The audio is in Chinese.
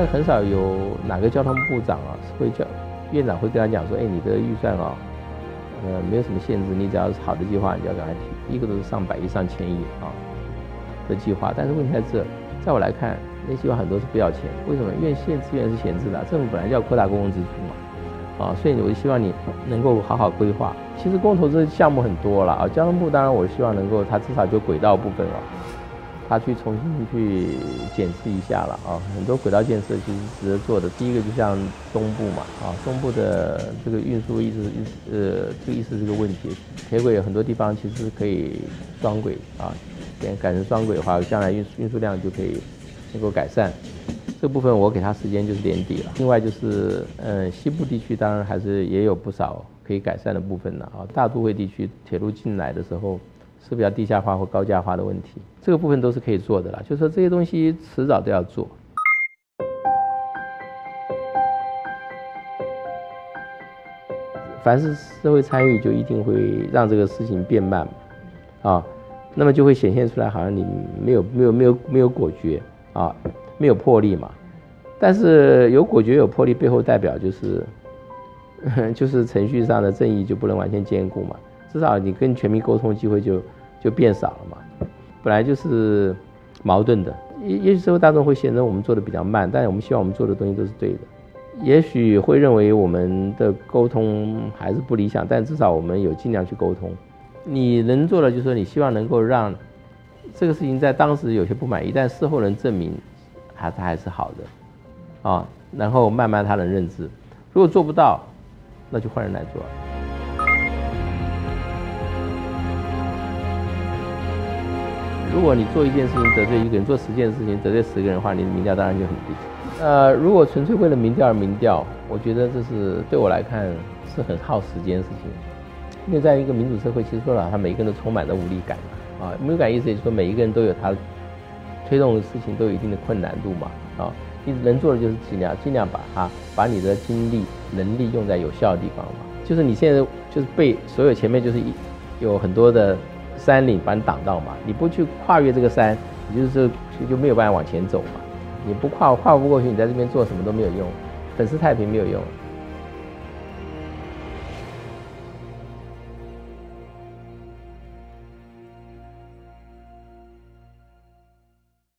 但很少有哪个交通部长啊会叫院长会跟他讲说，哎，你的预算啊，没有什么限制，你只要是好的计划，你就要给他提，一个都是上百亿、上千亿啊的计划。但是问题在这，在我来看，那计划很多是不要钱，为什么？因为县资源是闲置的，政府本来就要扩大公共支出嘛。 啊，所以我就希望你能够好好规划。其实公共投资项目很多了啊，交通部当然我希望能够，它至少就轨道部分啊，它去重新去检视一下了啊。很多轨道建设其实值得做的。第一个就像东部嘛，啊，东部的这个运输这个问题，铁轨有很多地方其实可以双轨啊，改成双轨的话，将来运输量就可以能够改善。 这部分我给他时间就是年底了。另外就是，西部地区当然还是也有不少可以改善的部分了啊。大都会地区铁路进来的时候，是不是要地下化或高架化的问题？这个部分都是可以做的啦。就是说这些东西迟早都要做。凡是社会参与，就一定会让这个事情变慢，啊，那么就会显现出来，好像你没有果决啊。 没有魄力嘛，但是有果决有魄力背后代表就是程序上的正义就不能完全兼顾嘛，至少你跟全民沟通机会就变少了嘛，本来就是矛盾的。也许社会大众会显得我们做的比较慢，但是我们希望我们做的东西都是对的。也许会认为我们的沟通还是不理想，但至少我们有尽量去沟通。你能做的就是说你希望能够让这个事情在当时有些不满意，但事后能证明。 它还是好的，啊，然后慢慢他能认知，如果做不到，那就换人来做。如果你做一件事情得罪一个人，做10件事情得罪10个人的话，你的民调当然就很低。如果纯粹为了民调而民调，我觉得这是对我来看是很耗时间的事情，因为在一个民主社会，其实说了，他每一个人都充满了无力感啊，无力感意思也就是说每一个人都有他。 推动的事情都有一定的困难度嘛，啊，你能做的就是尽量把你的精力能力用在有效的地方嘛。就是你现在就是被所有前面就是有很多的山岭把你挡到嘛，你不去跨越这个山，你就没有办法往前走嘛。你不跨不过去，你在这边做什么都没有用，粉饰太平没有用。